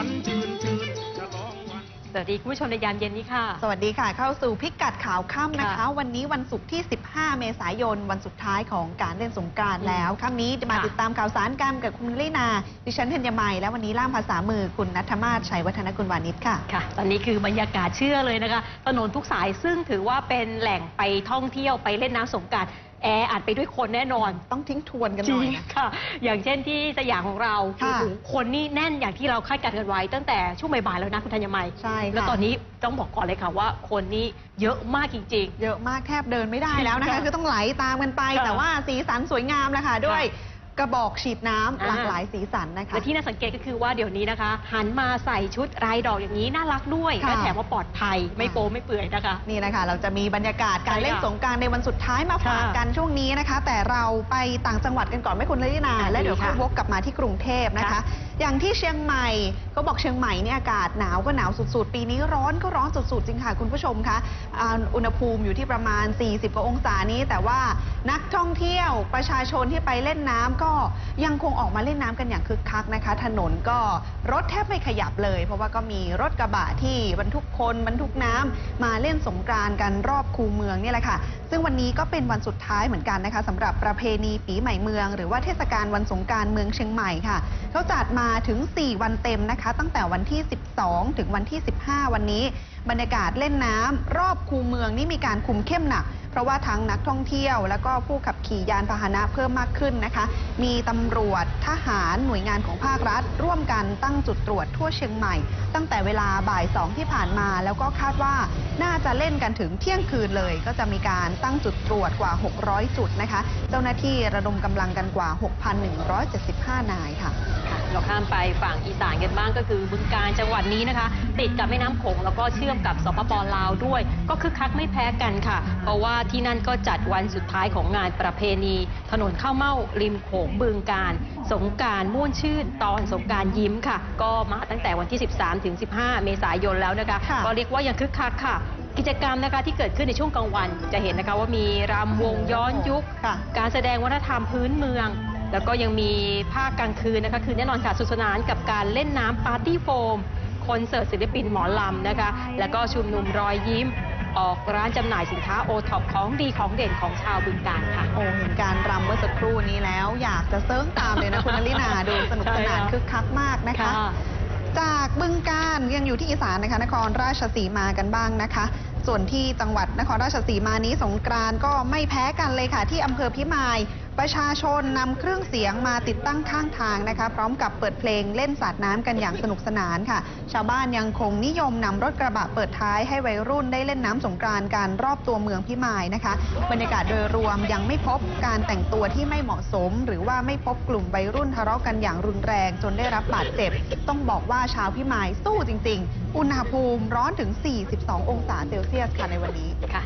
ฝันชื่นจะร้องวันสวัสดีคุณผู้ชมในยามเย็นนี้ค่ะสวัสดีค่ะเข้าสู่พิกัดข่าวค่ำนะคะวันนี้วันศุกร์ที่15เมษายนวันสุดท้ายของการเล่นสงกรานต์แล้วค่ำนี้จะมาติดตามข่าวสารกันกับคุณลีนาดิฉันธัญไมและวันนี้ล่ามภาษามือคุณณัฐมาศชัยวัฒนกุลวานิชค่ะค่ะตอนนี้คือบรรยากาศเชื่อเลยนะคะถนนทุกสายซึ่งถือว่าเป็นแหล่งไปท่องเที่ยวไปเล่นน้ำสงกรานต์แออัดไปด้วยคนแน่นอนต้องทิ้งทวนกันหน่อยค่ะอย่างเช่นที่สยามของเราคนนี่แน่นอย่างที่เราคาดการณ์กันไว้ตั้งแต่ช่วงบ่ายๆแล้วนะคุณธัญไมใช่แล้วตอนนี้ต้องบอกก่อนเลยค่ะว่าคนนี่เยอะมากจริงๆเยอะมากแทบเดินไม่ได้แล้วนะคะคือต้องไหลตามกันไปแต่ว่าสีสันสวยงามนะคะด้วยกระบอกฉีดน้ำหลากหลายสีสันนะคะและที่น่าสังเกตก็คือว่าเดี๋ยวนี้นะคะหันมาใส่ชุดลายดอกอย่างนี้น่ารักด้วยและแถมว่าปลอดภัยไม่โป๊ไม่เปื่อยนะคะนี่นะคะเราจะมีบรรยากาศการเล่นสงกรานต์ในวันสุดท้ายมาฝากกันช่วงนี้นะคะแต่เราไปต่างจังหวัดกันก่อนไม่คุณเลนาและเดี๋ยววกกลับมาที่กรุงเทพนะคะอย่างที่เชียงใหม่เขาบอกเชียงใหม่เนี่ยอากาศหนาวก็หนาวสุดๆปีนี้ร้อนก็ร้อนสุดๆจริงค่ะคุณผู้ชมคะอุณหภูมิอยู่ที่ประมาณ40กว่าองศานี้แต่ว่านักท่องเที่ยวประชาชนที่ไปเล่นน้ำก็ยังคงออกมาเล่นน้ำกันอย่างคึกคักนะคะถนนก็รถแทบไม่ขยับเลยเพราะว่าก็มีรถกระบะที่บรรทุกคนบรรทุกน้ำมาเล่นสงกรานต์กันรอบคูเมืองนี่แหละค่ะซึ่งวันนี้ก็เป็นวันสุดท้ายเหมือนกันนะคะสำหรับประเพณีปีใหม่เมืองหรือว่าเทศกาลวันสงกรานต์เมืองเชียงใหม่ค่ะเขาจัดมาถึง4วันเต็มนะคะตั้งแต่วันที่12ถึงวันที่15วันนี้บรรยากาศเล่นน้ำรอบคูเมืองนี่มีการคุมเข้มหนักเพราะว่าทั้งนักท่องเที่ยวแล้วก็ผู้ขับขี่ยานพาหนะเพิ่มมากขึ้นนะคะมีตำรวจทหารหน่วยงานของภาครัฐร่วมกันตั้งจุดตรวจทั่วเชียงใหม่ตั้งแต่เวลาบ่าย 2ที่ผ่านมาแล้วก็คาดว่าน่าจะเล่นกันถึงเที่ยงคืนเลยก็จะมีการตั้งจุดตรวจกว่า600จุดนะคะเจ้าหน้าที่ระดมกำลังกันกว่า 6,175 นายค่ะเราข้ามไปฝั่งอีสานกันบ้างก็คือบึงกาฬจังหวัดนี้นะคะติดกับแม่น้ำโขงแล้วก็เชื่อมกับสปป.ลาวด้วยก็คึกคักไม่แพ้กันค่ะเพราะว่าที่นั่นก็จัดวันสุดท้ายของงานประเพณีถนนข้าวเม่าริมโขงบึงกาฬสงกรานต์ม่วนชื่นตอนสงกรานต์ยิ้มค่ะก็มาตั้งแต่วันที่13ถึง15เมษายนแล้วนะคะก็เรียกว่ายังคึกคักค่ะกิจกรรมนะคะที่เกิดขึ้นในช่วงกลางวันจะเห็นนะคะว่ามีรำวงย้อนยุคการแสดงวัฒนธรรมพื้นเมืองแล้วก็ยังมีภาคกลางคืนนะคะคือแน่นอนค่ะสนุกสนานกับการเล่นน้ำปาร์ตี้โฟมคอนเสิร์ตศิลปินหมอลำนะคะแล้วก็ชุมนุมรอยยิ้มออกร้านจำหน่ายสินค้าโอท็อปของดีของเด่นของชาวบึงกาฬค่ะโอ้เห็นการรำเมื่อสักครู่นี้แล้วอยากจะเซิร์ฟตามเลยนะคุณลีนาดูสนุกสนานคึกคักมากนะคะจากบึงกาฬยังอยู่ที่อีสานนะคะนครราชสีมากันบ้างนะคะส่วนที่จังหวัดนครราชสีมานี้สงกรานต์ก็ไม่แพ้กันเลยค่ะที่อำเภอพิมายประชาชนนำเครื่องเสียงมาติดตั้งข้างทางนะคะพร้อมกับเปิดเพลงเล่นสาดน้ำกันอย่างสนุกสนานค่ะชาวบ้านยังคงนิยมนำรถกระบะเปิดท้ายให้วัยรุ่นได้เล่นน้ำสงกรานต์กันรอบตัวเมืองพิมายนะคะบรรยากาศโดยรวมยังไม่พบการแต่งตัวที่ไม่เหมาะสมหรือว่าไม่พบกลุ่มวัยรุ่นทะเลาะกันอย่างรุนแรงจนได้รับบาดเจ็บต้องบอกว่าชาวพิมายสู้จริงๆอุณหภูมิร้อนถึง42 องศาเซลเซียสค่ะในวันนี้ค่ะ